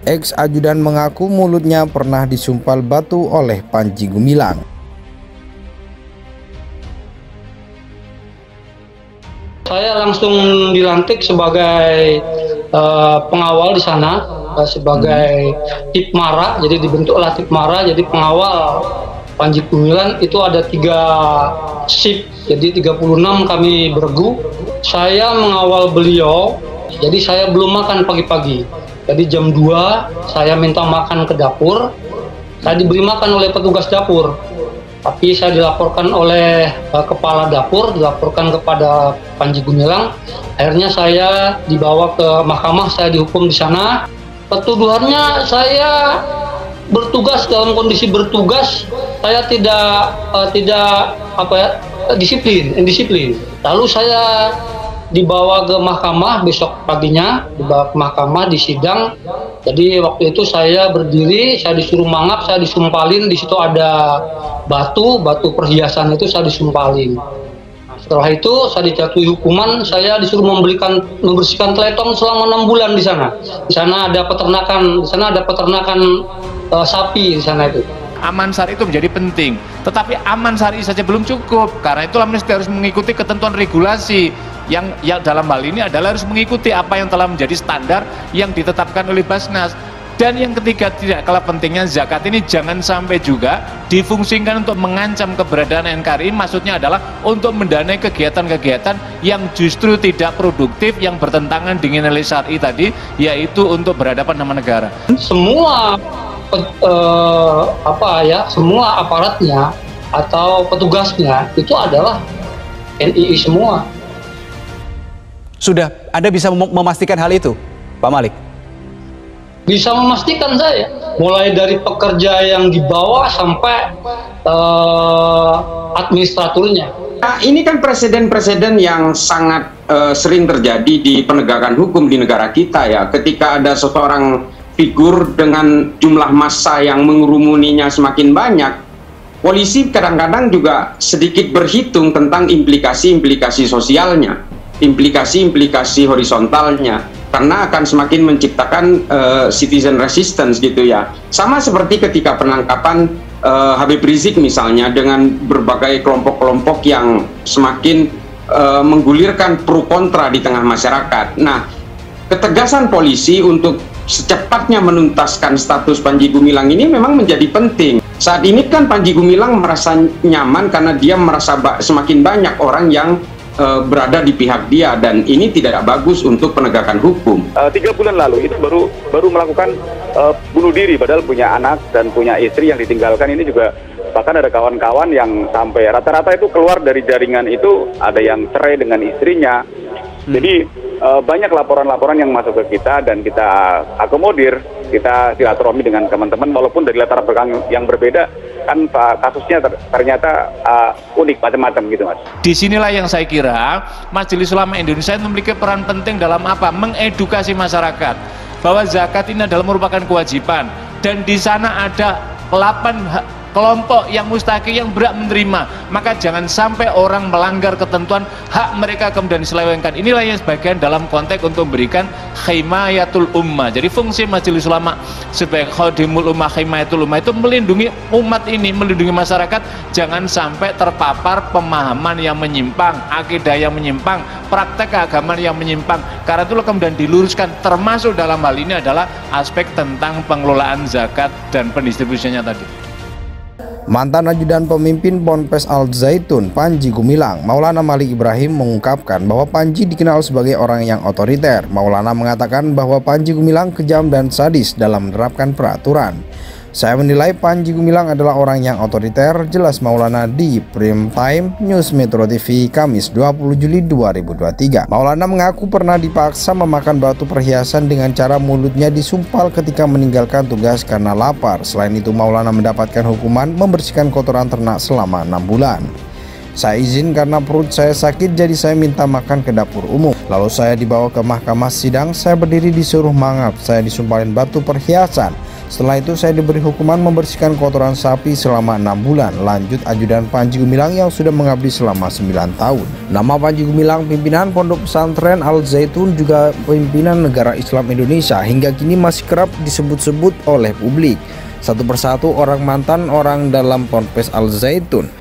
Ex-ajudan mengaku mulutnya pernah disumpal batu oleh Panji Gumilang. Saya langsung dilantik sebagai pengawal di sana, sebagai tipmara, jadi dibentuklah tipmara, jadi pengawal Panji Gumilang. Itu ada 3 shift, jadi 36 kami bergu. Saya mengawal beliau, jadi saya belum makan pagi-pagi. Jadi jam 2 saya minta makan ke dapur, saya diberi makan oleh petugas dapur. Tapi saya dilaporkan oleh kepala dapur, dilaporkan kepada Panji Gumilang. Akhirnya saya dibawa ke mahkamah, saya dihukum di sana. Petuduhannya saya bertugas dalam kondisi bertugas, saya tidak disiplin. Lalu saya dibawa ke mahkamah besok paginya, dibawa ke mahkamah di sidang. Jadi waktu itu saya berdiri, saya disuruh mangap, saya disumpalin, di situ ada batu perhiasan itu saya disumpalin. Setelah itu saya dijatuhi hukuman, saya disuruh membersihkan teletong selama 6 bulan di sana. Di sana ada peternakan, sapi di sana itu. Aman syar'i itu menjadi penting, tetapi aman syar'i saja belum cukup. Karena itu amnesti harus mengikuti ketentuan regulasi yang dalam hal ini adalah harus mengikuti apa yang telah menjadi standar yang ditetapkan oleh Basnas. Dan yang ketiga, tidak kalah pentingnya, zakat ini jangan sampai juga difungsikan untuk mengancam keberadaan NKRI. Maksudnya adalah untuk mendanai kegiatan-kegiatan yang justru tidak produktif, yang bertentangan dengan nilai syar'i tadi, yaitu untuk berhadapan sama negara. Semua aparatnya atau petugasnya itu adalah NII semua. Sudah, Anda bisa memastikan hal itu, Pak Malik? Bisa memastikan saya, mulai dari pekerja yang di bawah sampai administraturnya. Nah, ini kan presiden-presiden yang sangat sering terjadi di penegakan hukum di negara kita ya, ketika ada seseorang figur dengan jumlah massa yang mengerumuninya semakin banyak, polisi kadang-kadang juga sedikit berhitung tentang implikasi-implikasi sosialnya, implikasi-implikasi horizontalnya, karena akan semakin menciptakan citizen resistance gitu ya. Sama seperti ketika penangkapan Habib Rizik misalnya, dengan berbagai kelompok-kelompok yang semakin menggulirkan pro kontra di tengah masyarakat. Nah, ketegasan polisi untuk secepatnya menuntaskan status Panji Gumilang ini memang menjadi penting. Saat ini kan Panji Gumilang merasa nyaman karena dia merasa semakin banyak orang yang berada di pihak dia, dan ini tidak bagus untuk penegakan hukum. 3 bulan lalu itu baru melakukan bunuh diri, padahal punya anak dan punya istri yang ditinggalkan. Ini juga bahkan ada kawan-kawan yang sampai rata-rata itu keluar dari jaringan itu, ada yang cerai dengan istrinya. Jadi banyak laporan-laporan yang masuk ke kita dan kita akomodir, kita silaturahmi dengan teman-teman walaupun dari latar belakang yang berbeda, kan kasusnya ternyata unik macam-macam gitu, Mas. Disinilah yang saya kira Majelis Ulama Indonesia memiliki peran penting dalam apa? Mengedukasi masyarakat bahwa zakat ini adalah merupakan kewajiban, dan di sana ada 8 kelompok yang mustahik yang berat menerima, maka jangan sampai orang melanggar ketentuan hak mereka kemudian diselewengkan. Inilah yang sebagian dalam konteks untuk memberikan khimayatul ummah. Jadi fungsi Majelis Ulama sebagai khodimul ummah, khimayatul ummah itu melindungi umat ini, melindungi masyarakat jangan sampai terpapar pemahaman yang menyimpang, akidah yang menyimpang, praktek keagamaan yang menyimpang. Karena itulah kemudian diluruskan, termasuk dalam hal ini adalah aspek tentang pengelolaan zakat dan pendistribusinya tadi. Mantan ajudan pemimpin Bonpes Al Zaitun, Panji Gumilang, Maulana Malik Ibrahim mengungkapkan bahwa Panji dikenal sebagai orang yang otoriter. Maulana mengatakan bahwa Panji Gumilang kejam dan sadis dalam menerapkan peraturan. Saya menilai Panji Gumilang adalah orang yang otoriter, jelas Maulana di Primetime News Metro TV Kamis 20 Juli 2023. Maulana mengaku pernah dipaksa memakan batu perhiasan dengan cara mulutnya disumpal ketika meninggalkan tugas karena lapar. Selain itu, Maulana mendapatkan hukuman membersihkan kotoran ternak selama 6 bulan. Saya izin karena perut saya sakit, jadi saya minta makan ke dapur umum. Lalu saya dibawa ke mahkamah sidang, saya berdiri disuruh mangap, saya disumpalin batu perhiasan. Setelah itu saya diberi hukuman membersihkan kotoran sapi selama 6 bulan, lanjut ajudan Panji Gumilang yang sudah mengabdi selama 9 tahun. Nama Panji Gumilang, pimpinan Pondok Pesantren Al Zaitun, juga pimpinan negara Islam Indonesia, hingga kini masih kerap disebut-sebut oleh publik. Satu persatu orang mantan orang dalam Bonpes Al Zaitun